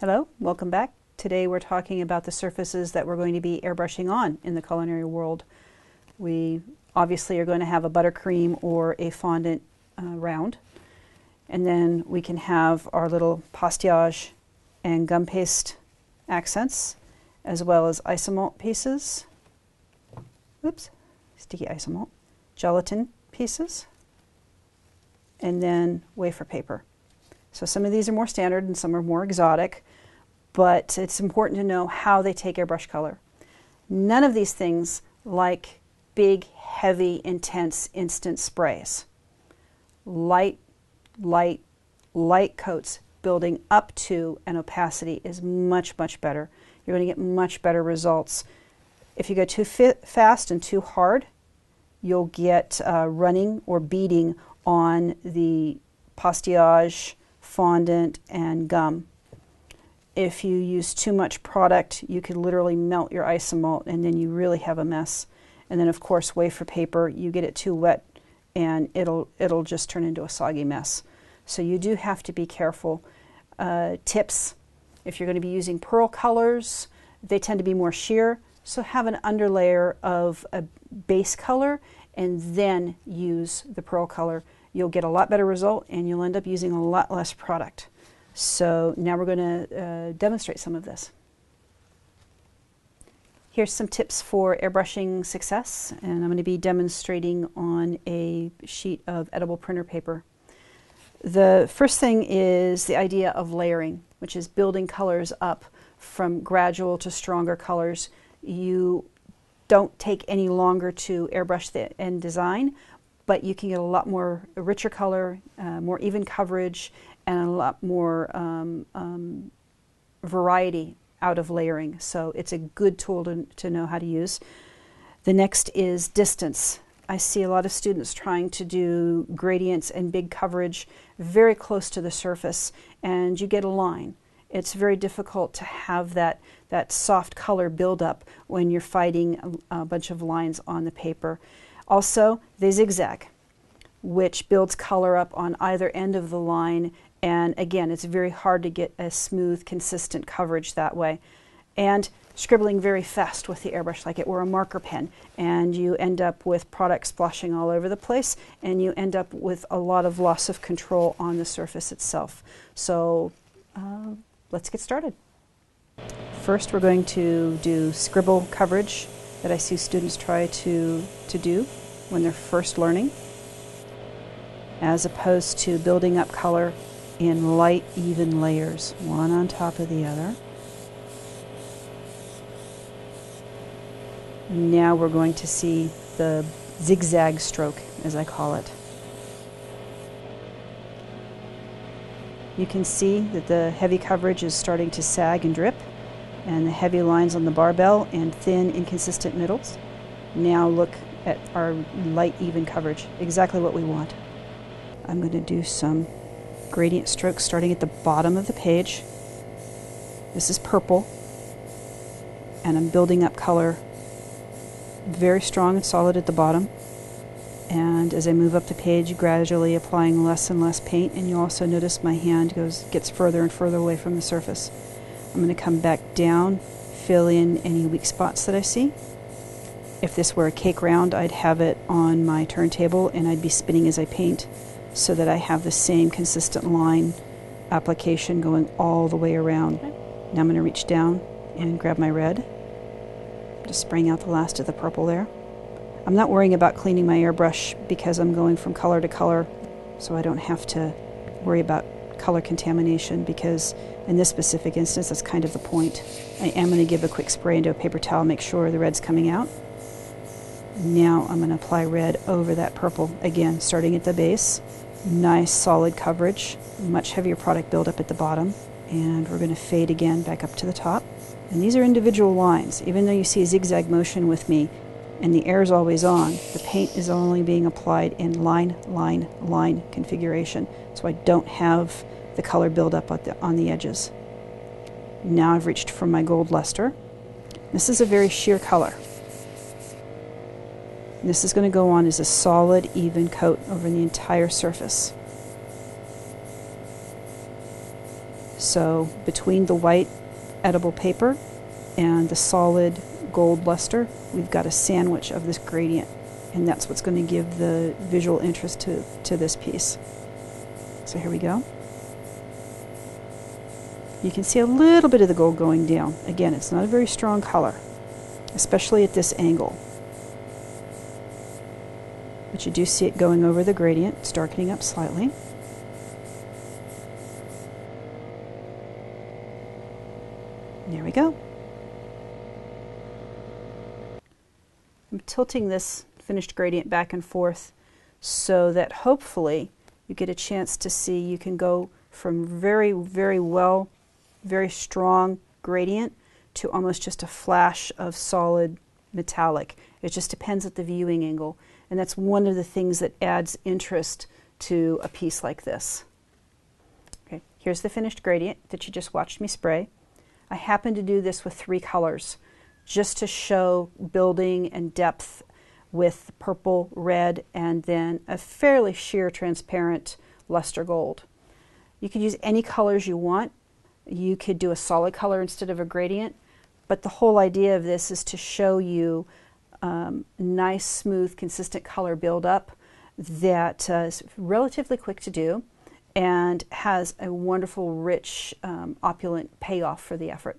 Hello, welcome back. Today we're talking about the surfaces that we're going to be airbrushing on in the culinary world. We obviously are going to have a buttercream or a fondant round, and then we can have our little pastillage and gum paste accents, as well as isomalt pieces, sticky isomalt, gelatin pieces, and then wafer paper. So some of these are more standard and some are more exotic, but it's important to know how they take airbrush color. None of these things like big, heavy, intense, instant sprays. Light, light, light coats building up to an opacity is much, much better. You're going to get much better results. If you go too fast and too hard, you'll get running or beading on the pastillage, fondant, and gum. If you use too much product, you could literally melt your isomalt, and then you really have a mess. And then, of course, wafer paper, you get it too wet and it'll just turn into a soggy mess. So you do have to be careful. Tips: if you're going to be using pearl colors, they tend to be more sheer, so have an underlayer of a base color and then use the pearl color. You'll get a lot better result and you'll end up using a lot less product. So now we're going to demonstrate some of this. Here's some tips for airbrushing success, and I'm going to be demonstrating on a sheet of edible printer paper. The first thing is the idea of layering, which is building colors up from gradual to stronger colors. You don't take any longer to airbrush the end design, but you can get a lot more richer color, more even coverage, and a lot more variety out of layering. So it's a good tool to know how to use. The next is distance. I see a lot of students trying to do gradients and big coverage very close to the surface, and you get a line. It's very difficult to have that soft color buildup when you're fighting a bunch of lines on the paper. Also, they zigzag, which builds color up on either end of the line, and again, it's very hard to get a smooth, consistent coverage that way. And scribbling very fast with the airbrush like it were a marker pen, and you end up with product splashing all over the place, and you end up with a lot of loss of control on the surface itself. So let's get started. First, we're going to do scribble coverage that I see students try to do when they're first learning, as opposed to building up color in light, even layers, one on top of the other. Now we're going to see the zigzag stroke, as I call it. You can see that the heavy coverage is starting to sag and drip, and the heavy lines on the barbell and thin, inconsistent middles. Now look at our light, even coverage, exactly what we want. I'm going to do some gradient strokes starting at the bottom of the page. This is purple, and I'm building up color very strong and solid at the bottom. And as I move up the page, gradually applying less and less paint, and you also notice my hand gets further and further away from the surface. I'm going to come back down, fill in any weak spots that I see. If this were a cake round, I'd have it on my turntable and I'd be spinning as I paint so that I have the same consistent line application going all the way around. Now I'm going to reach down and grab my red. Just spraying out the last of the purple there. I'm not worrying about cleaning my airbrush because I'm going from color to color, so I don't have to worry about color contamination, because in this specific instance that's kind of the point. I am going to give a quick spray into a paper towel, make sure the red's coming out. Now I'm going to apply red over that purple again, starting at the base. Nice solid coverage, much heavier product buildup at the bottom, and we're going to fade again back up to the top. And these are individual lines. Even though you see a zigzag motion with me and the air is always on, the paint is only being applied in line configuration, so I don't have the color buildup on the edges. Now I've reached for my gold luster. This is a very sheer color. And this is going to go on as a solid, even coat over the entire surface. So between the white edible paper and the solid gold luster, we've got a sandwich of this gradient, and that's what's going to give the visual interest to this piece. So here we go. You can see a little bit of the gold going down. Again, it's not a very strong color, especially at this angle. But you do see it going over the gradient. It's darkening up slightly. There we go. I'm tilting this finished gradient back and forth so that hopefully you get a chance to see you can go from very strong gradient to almost just a flash of solid metallic. It just depends at the viewing angle, and that's one of the things that adds interest to a piece like this. Okay, here's the finished gradient that you just watched me spray. I happen to do this with 3 colors just to show building and depth with purple, red, and then a fairly sheer transparent luster gold. You could use any colors you want. You could do a solid color instead of a gradient, but the whole idea of this is to show you nice, smooth, consistent color buildup that is relatively quick to do and has a wonderful, rich, opulent payoff for the effort.